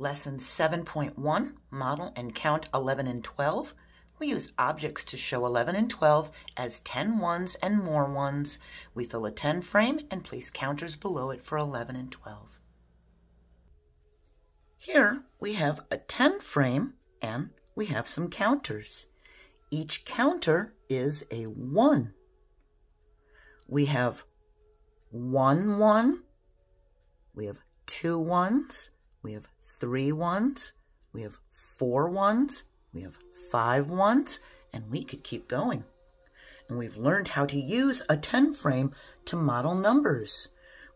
Lesson 7.1, Model and Count 11 and 12. We use objects to show 11 and 12 as 10 ones and more ones. We fill a 10 frame and place counters below it for 11 and 12. Here we have a 10 frame and we have some counters. Each counter is a 1. We have 1 1, we have 2 ones, we have 3 ones, we have 4 ones, we have 5 ones, and we could keep going. And we've learned how to use a 10 frame to model numbers.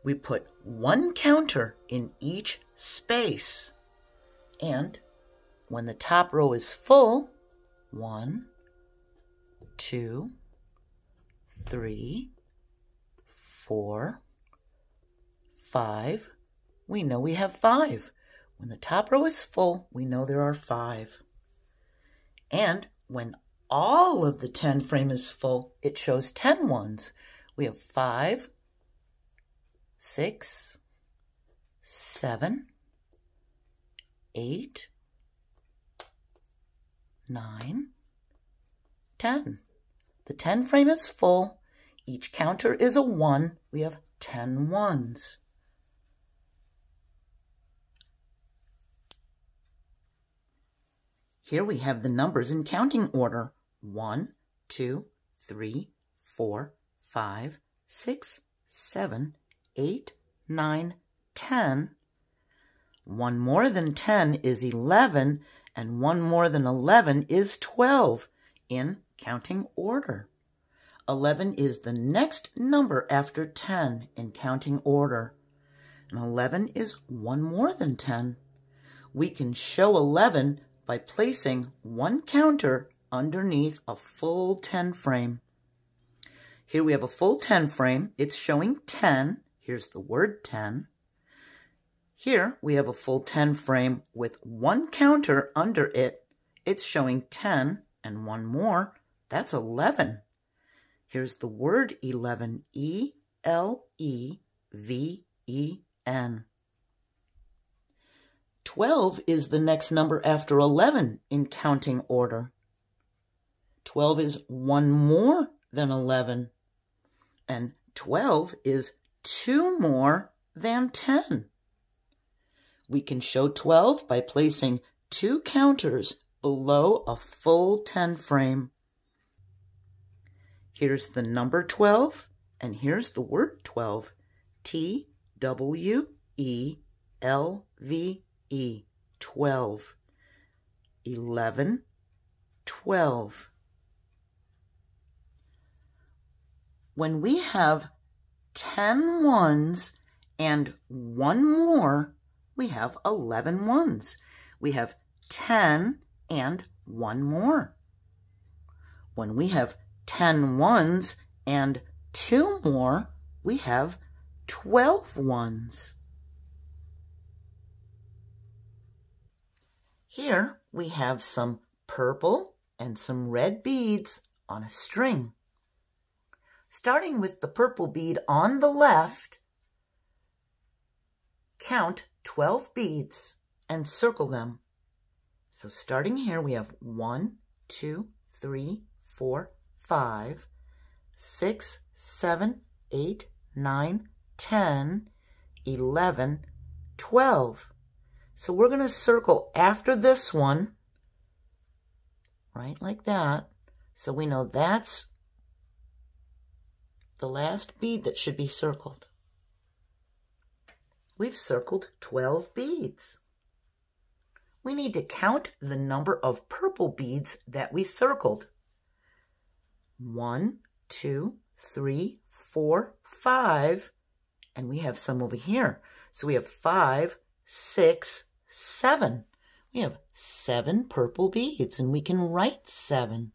We put one counter in each space. And when the top row is full, 1, 2, 3, 4, 5, we know we have 5. When the top row is full, we know there are 5. And when all of the 10 frame is full, it shows 10 ones. We have 5, 6, 7, 8, 9, 10. The 10 frame is full. Each counter is a 1. We have 10 ones. Here we have the numbers in counting order. 1, 2, 3, 4, 5, 6, 7, 8, 9, 10. One more than 10 is 11, and one more than 11 is 12 in counting order. 11 is the next number after 10 in counting order, and 11 is one more than 10. We can show 11 by placing one counter underneath a full 10 frame. Here we have a full 10 frame. It's showing 10. Here's the word 10. Here we have a full 10 frame with one counter under it. It's showing 10 and one more. That's 11. Here's the word 11, E-L-E-V-E-N. 12 is the next number after 11 in counting order. 12 is one more than 11. And 12 is two more than 10. We can show 12 by placing two counters below a full 10 frame. Here's the number 12, and here's the word 12. T-W-E-L-V-E. 12, 11, 12. When we have 10 ones and one more, we have 11 ones. We have 10 and one more. When we have 10 ones and two more, we have 12 ones. Here we have some purple and some red beads on a string. Starting with the purple bead on the left, count 12 beads and circle them. So starting here, we have 1, 2, 3, 4, 5, 6, 7, 8, 9, 10, 11, 12. So we're going to circle after this one, right like that. So we know that's the last bead that should be circled. We've circled 12 beads. We need to count the number of purple beads that we circled. 1, 2, 3, 4, 5. And we have some over here. So we have 5, 6, 7. We have 7 purple beads, and we can write 7.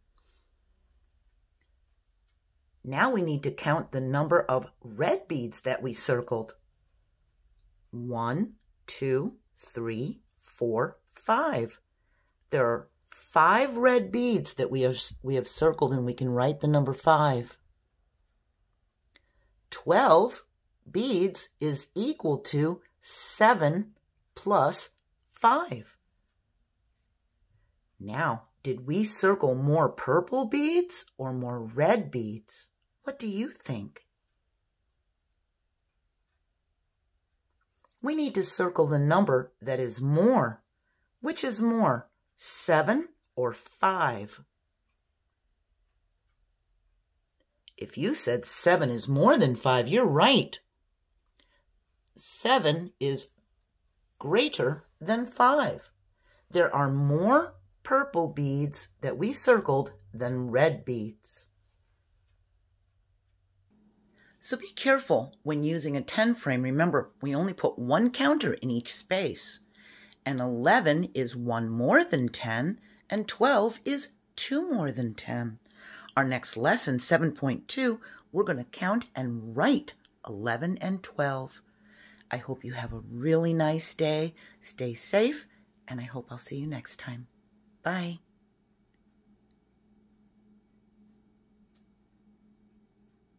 Now we need to count the number of red beads that we circled. 1, 2, 3, 4, 5. There are 5 red beads that we have circled, and we can write the number 5. 12 beads is equal to 7 plus 5. Now, did we circle more purple beads or more red beads? What do you think? We need to circle the number that is more. Which is more, 7 or 5? If you said 7 is more than 5, you're right. 7 is greater than 5. There are more purple beads that we circled than red beads. So be careful when using a 10 frame. Remember, we only put one counter in each space. And 11 is 1 more than 10, and 12 is 2 more than 10. Our next lesson, 7.2, we're going to count and write 11 and 12. I hope you have a really nice day. Stay safe, and I hope I'll see you next time. Bye.